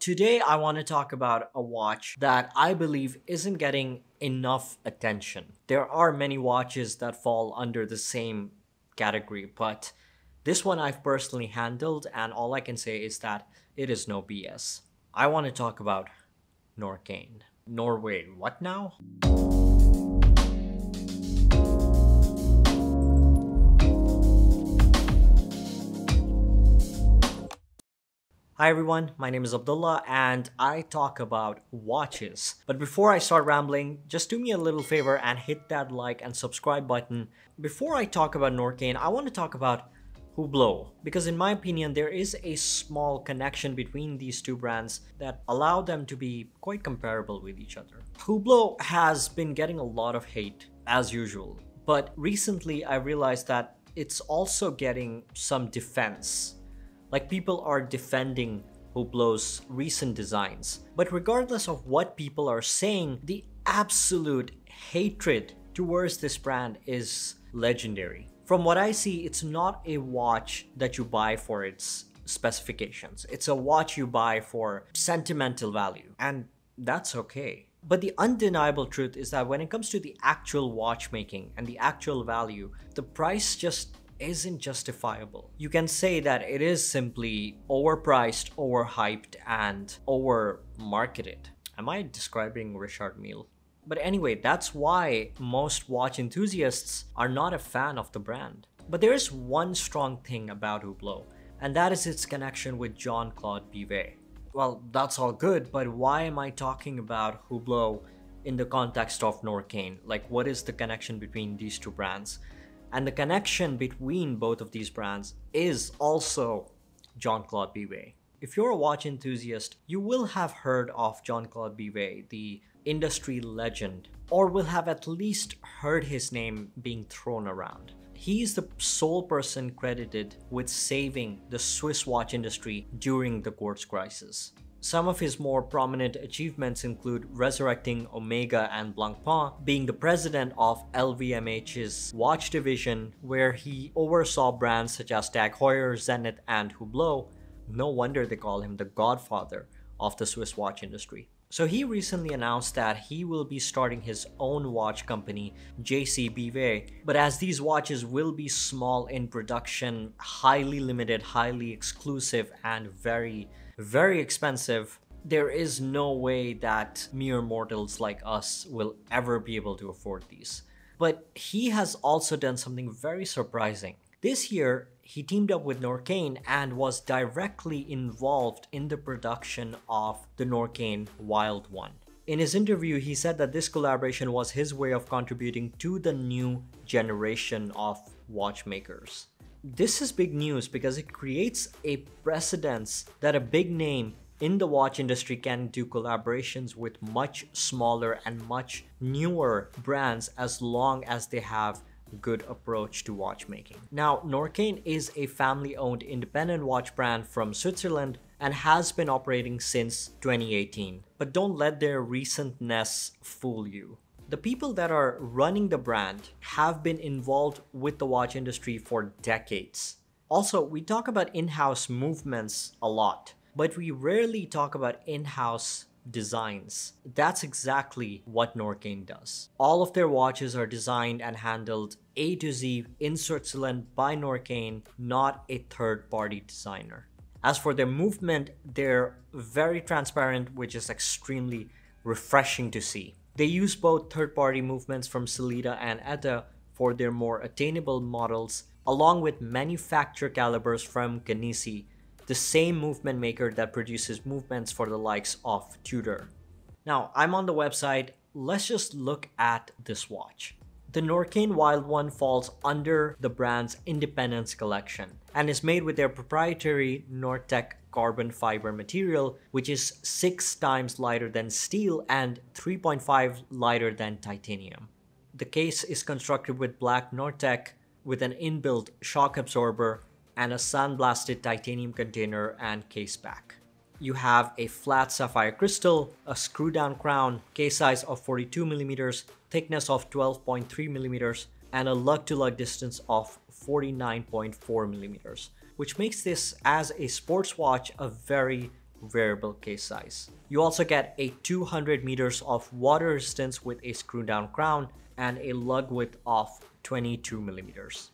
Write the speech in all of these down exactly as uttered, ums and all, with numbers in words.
Today, I want to talk about a watch that I believe isn't getting enough attention. There are many watches that fall under the same category, but this one I've personally handled, and all I can say is that it is no B S. I want to talk about Norqain. Norway, what now? Hi everyone, my name is Abdullah and I talk about watches. But before I start rambling, just do me a little favor and hit that like and subscribe button. Before I talk about Norqain, I want to talk about Hublot, because in my opinion, there is a small connection between these two brands that allow them to be quite comparable with each other. Hublot has been getting a lot of hate, as usual, but recently I realized that it's also getting some defense. Like, people are defending Hublot's recent designs. But regardless of what people are saying, the absolute hatred towards this brand is legendary. From what I see, it's not a watch that you buy for its specifications. It's a watch you buy for sentimental value, and that's okay. But the undeniable truth is that when it comes to the actual watchmaking and the actual value, the price just isn't justifiable. You can say that it is simply overpriced, overhyped, and overmarketed. Am I describing Richard Mille? But anyway, that's why most watch enthusiasts are not a fan of the brand. But there is one strong thing about Hublot, and that is its connection with Jean-Claude Biver. Well, that's all good, but why am I talking about Hublot in the context of Norqain? Like, what is the connection between these two brands? And the connection between both of these brands is also Jean-Claude Biver. If you're a watch enthusiast, you will have heard of Jean-Claude Biver, the industry legend, or will have at least heard his name being thrown around. He is the sole person credited with saving the Swiss watch industry during the quartz crisis. Some of his more prominent achievements include resurrecting Omega and Blancpain, being the president of L V M H's watch division, where he oversaw brands such as Tag Heuer, Zenith, and Hublot. No wonder they call him the godfather of the Swiss watch industry. So he recently announced that he will be starting his own watch company, J C Biver, but as these watches will be small in production, highly limited, highly exclusive, and very, very expensive, there is no way that mere mortals like us will ever be able to afford these. But he has also done something very surprising. This year, he teamed up with Norqain and was directly involved in the production of the Norqain Wild One. In his interview, he said that this collaboration was his way of contributing to the new generation of watchmakers. This is big news because it creates a precedence that a big name in the watch industry can do collaborations with much smaller and much newer brands as long as they have good approach to watchmaking. Now, Norqain is a family-owned independent watch brand from Switzerland and has been operating since twenty eighteen. But don't let their recentness fool you. The people that are running the brand have been involved with the watch industry for decades. Also, we talk about in-house movements a lot, but we rarely talk about in-house designs. That's exactly what Norqain does. All of their watches are designed and handled A to Z in Switzerland by Norqain, not a third-party designer. As for their movement, they're very transparent, which is extremely refreshing to see. They use both third-party movements from Selita and E T A for their more attainable models, along with manufacture calibers from Kenissi, the same movement maker that produces movements for the likes of Tudor. Now, I'm on the website. Let's just look at this watch. The Norqain Wild One falls under the brand's Independence collection and is made with their proprietary Nortec carbon fiber material, which is six times lighter than steel and three point five lighter than titanium. The case is constructed with black Nortec with an inbuilt shock absorber and a sandblasted titanium container and case back. You have a flat sapphire crystal, a screw down crown, case size of forty-two millimeters, thickness of twelve point three millimeters, and a lug to lug distance of forty-nine point four millimeters, which makes this, as a sports watch, a very variable case size. You also get a two hundred meters of water resistance with a screw down crown and a lug width of twenty-two millimeters.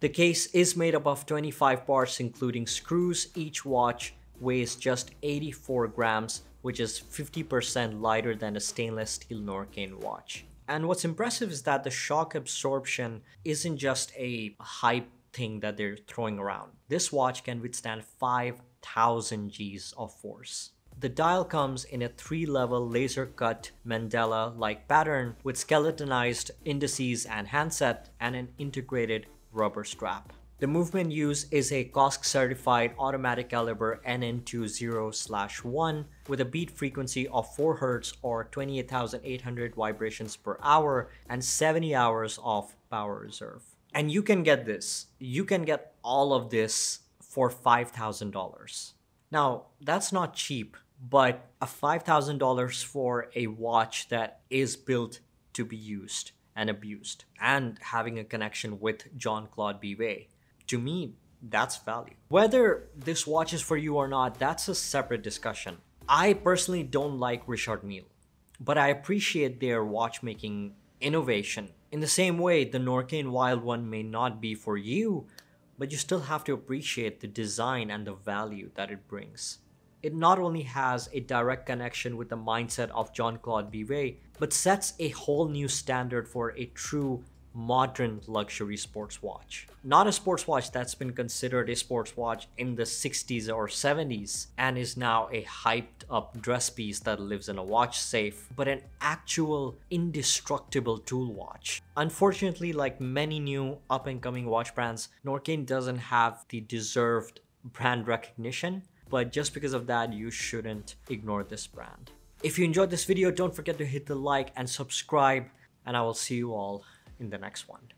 The case is made up of twenty-five parts including screws. Each watch weighs just eighty-four grams, which is fifty percent lighter than a stainless steel Norqain watch. And what's impressive is that the shock absorption isn't just a hype thing that they're throwing around. This watch can withstand five thousand G's of force. The dial comes in a three-level laser-cut Mandela-like pattern with skeletonized indices and handset and an integrated rubber strap. The movement used is a C O S C certified automatic caliber N N twenty slash one with a beat frequency of four hertz or twenty-eight thousand eight hundred vibrations per hour and seventy hours of power reserve. And you can get this. You can get all of this for five thousand dollars. Now, that's not cheap, but a five thousand dollars for a watch that is built to be used and abused and having a connection with Jean-Claude Biver, to me, that's value. Whether this watch is for you or not, that's a separate discussion. I personally don't like Richard Mille, but I appreciate their watchmaking innovation. In the same way, the Norqain Wild One may not be for you, but you still have to appreciate the design and the value that it brings. It not only has a direct connection with the mindset of Jean-Claude Biver, but sets a whole new standard for a true modern luxury sports watch. Not a sports watch that's been considered a sports watch in the sixties or seventies and is now a hyped up dress piece that lives in a watch safe, but an actual indestructible tool watch. Unfortunately, like many new up and coming watch brands, Norqain doesn't have the deserved brand recognition, but just because of that, you shouldn't ignore this brand. If you enjoyed this video, don't forget to hit the like and subscribe, and I will see you all in the next one.